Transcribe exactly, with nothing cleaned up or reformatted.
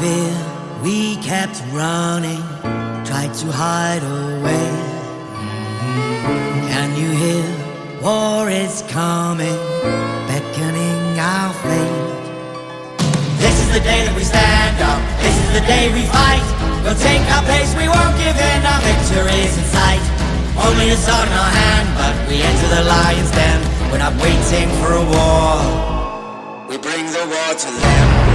fear, we kept running, tried to hide away. Can you hear? War is coming, beckoning our fate. This is the day that we stand up, this is the day we fight. We'll take our place, we won't give in, our victory is in sight. Only a sword in our hand, but we enter the lion's den. We're not waiting for a war, we bring the war to them.